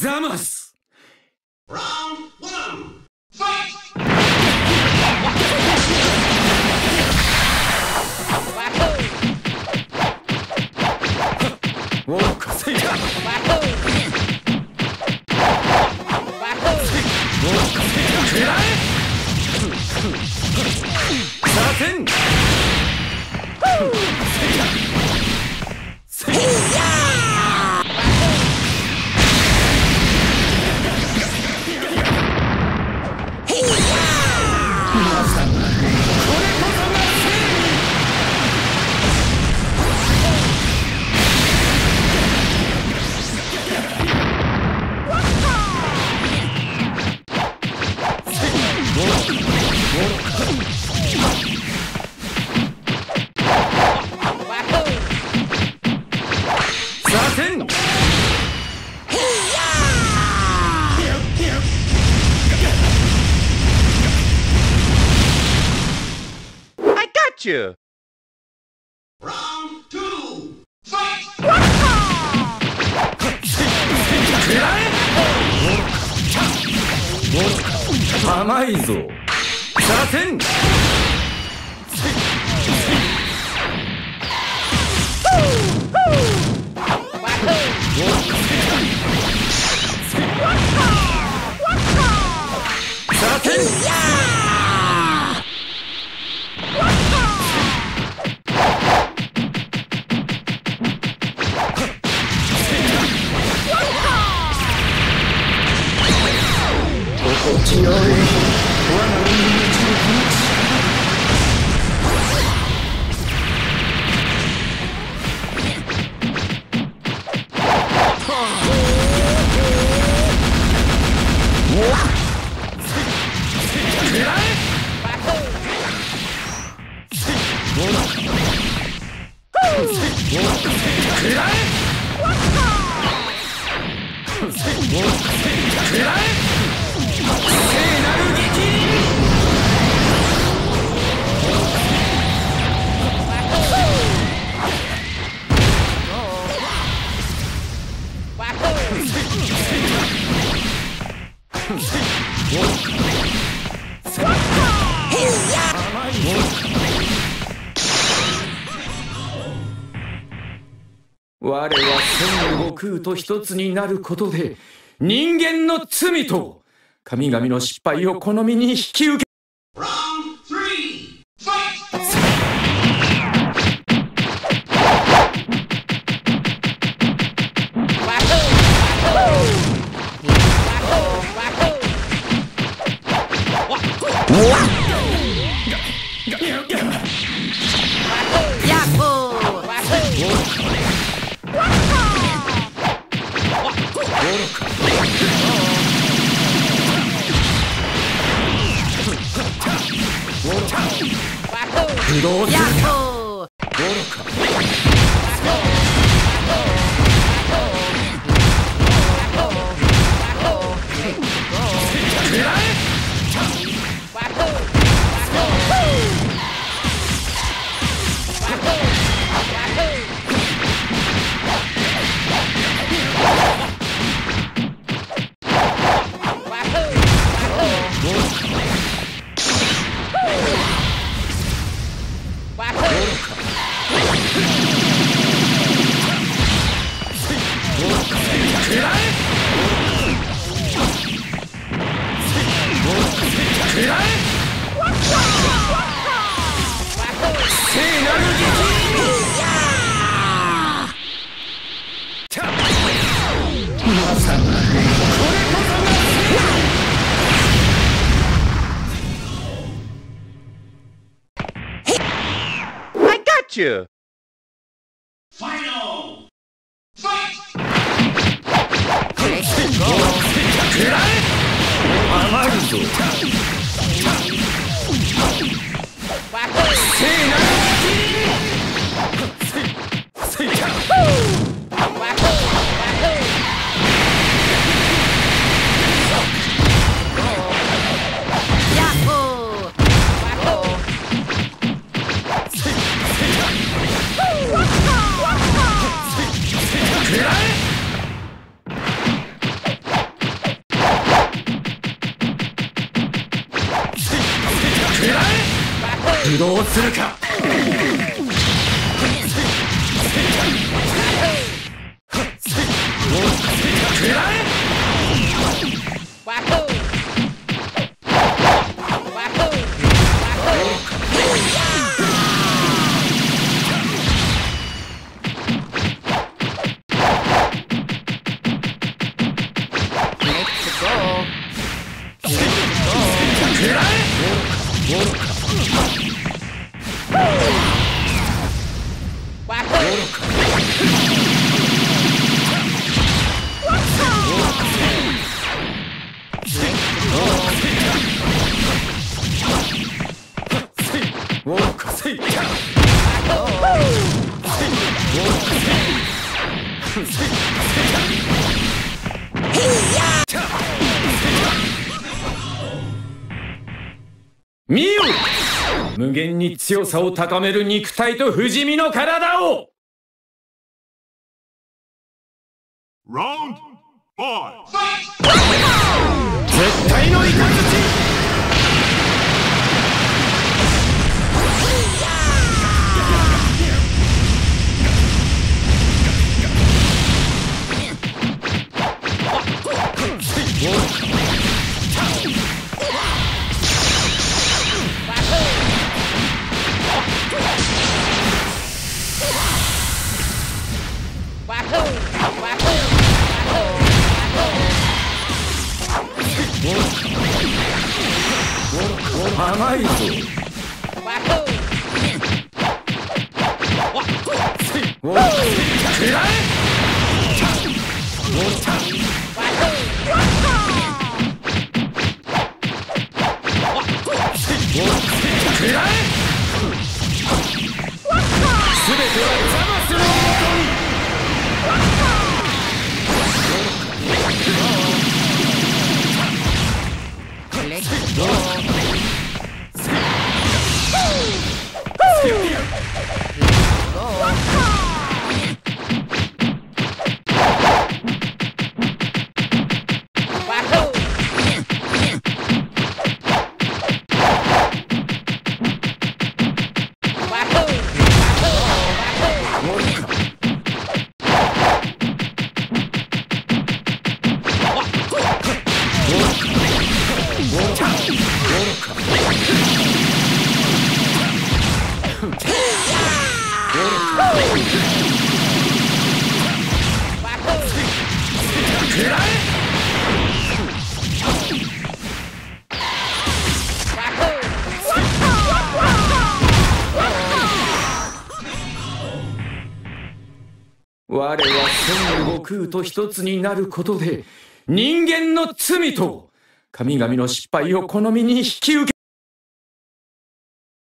ザマス。おお、稼いだ。Round two, fight!我は天の悟空と一つになることで人間の罪と神々の失敗を好みに引き受け。Final fight! Let's go! 移動するか。ミウ、無限に強さを高める肉体と不死身の体を。Round five。絶対のイカズチ。甘いぞ。我は天の悟空と一つになることで人間の罪と神々の失敗をこの身に引き受け